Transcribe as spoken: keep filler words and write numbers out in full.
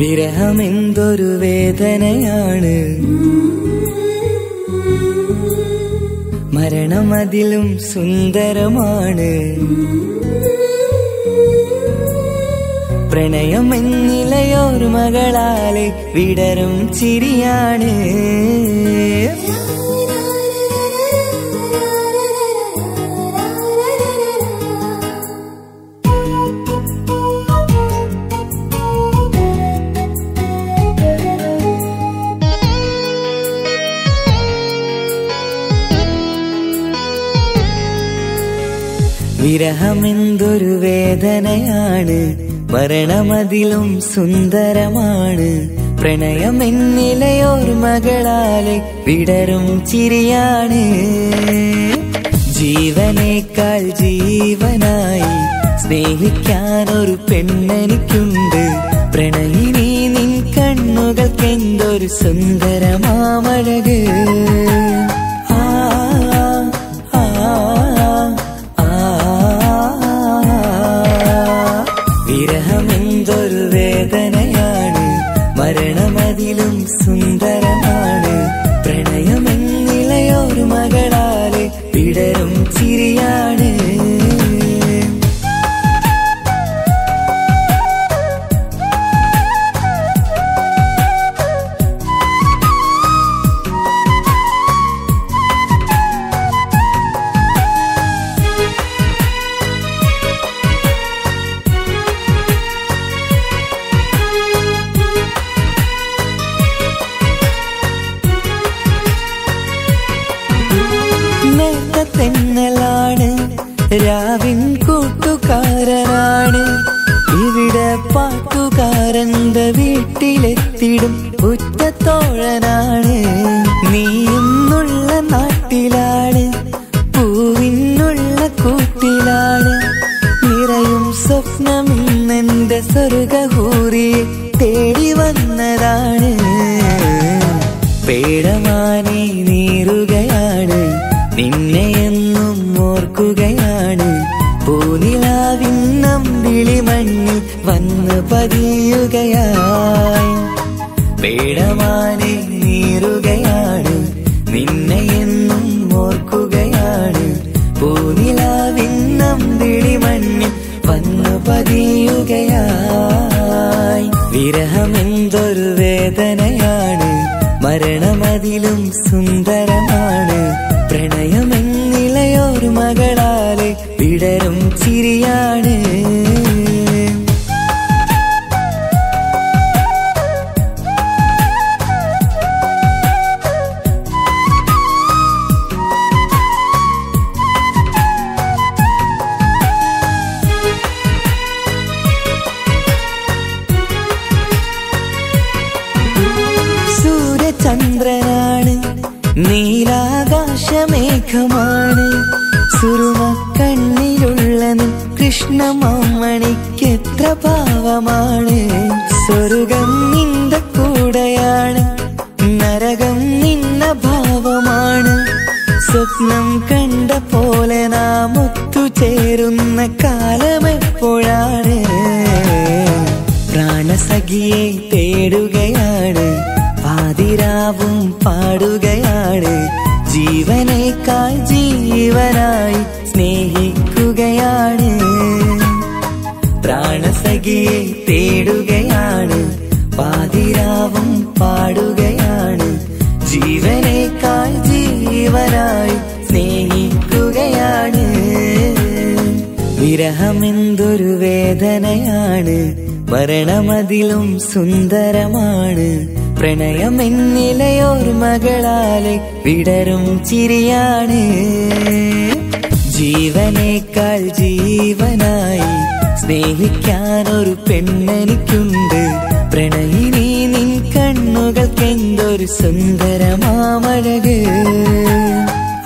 വിരഹമെന്തൊരു വേദനയാണ്, മരണം അതിലും സുന്ദരമാണ്. പ്രണയം എന്നിലയോർമകളാലെ വിടരും ചിരിയാണ്. വിരഹമെന്തൊരു വേദനയാണ്, മരണമതിലും സുന്ദരമാണ്. പ്രണയമെന്നിലയോർമകളാലെ വിടരും ചിരിയാണ്. ജീവനേക്കാൾ ജീവനായി സ്നേഹിക്കാനൊരു പെണ്ണെനിക്കുണ്ട്. പ്രണയിനി നിൻ കണ്ണുകൾക്കെന്തൊരു സുന്ദരമാമഴക്. മരണമതിലും സുന്ദരമാണ്. പ്രണയമെന്നിലയൊരു മകളാലെ വിടരും ചിരിയാണ്. തെന്നലാണ് രാവിൻ കൂട്ടുകാരനാണ്. ഇവിടെ പാട്ടുകാരന്റെ വീട്ടിലെത്തിടും ഉറ്റത്തോഴനാണ്. നീയെന്നുള്ള നാട്ടിലാണ്, പൂവിനുള്ള കൂട്ടിലാണ്. നിറയും സ്വപ്നമിന്നെന്റെ സ്വർഗഹൂറിയെ തേടി വന്നതാണ്. പേടമാനെ നീറുകയാണ്, നിന്നെയെന്നും ഓർക്കുകയാണ്. പൂനിലാവിന്നം വിളിമണ്ണിൽ വന്ന് പതിയുകയായി. പേടമാനെ നീറുകയാണ്, നിന്നെയെന്നും ഓർക്കുകയാണ്. പൂനിലാവിന്നം വിളിമണ്ണിൽ വന്ന് പതിയുകയായി. വിരഹമെന്തൊരു വേദനയാണ്, മരണമതിലും സുന്ദരമാണ്. പ്രണയമെന്നിലയൊരു മകളാലെ വിടരും ചിരിയാണ്. ചന്ദ്രനാണ്, നീലാകാശമേഘമാണ്. സുറുമ കണ്ണിലുള്ളന് കൃഷ്ണമാമണിക്കെത്ര ഭാവമാണ്. സ്വർഗം നിന്റെ കൂടെയാണ്, നരകം നിന്ന ഭാവമാണ്. സ്വപ്നം കണ്ട പോലെ നാം ഒത്തുചേരുന്ന കാലമെപ്പോഴാണ്. പ്രാണസഖിയെ തേടുകയാണ്, പാതിരാവും പാടുകയാണ്. ജീവനേക്കാൾ ജീവനായി സ്നേഹിക്കുകയാണ്. പ്രാണസഖിയെ തേടുകയാണ്, പാതിരാവും പാടുകയാണ്. ജീവനേക്കാൾ ജീവനായി സ്നേഹിക്കുകയാണ്. വിരഹമെന്തൊരു വേദനയാണ്, മരണമതിലും സുന്ദരമാണ്. പ്രണയമെന്നിലയൊരു മകളാലെ വിടരും ചിരിയാണ്. ജീവനേക്കാൾ ജീവനായി സ്നേഹിക്കാനൊരു പെണ്ണെനിക്കുണ്ട്. പ്രണയിനി നിൻ കണ്ണുകൾക്കെന്തൊരു സുന്ദരമാമഴക്.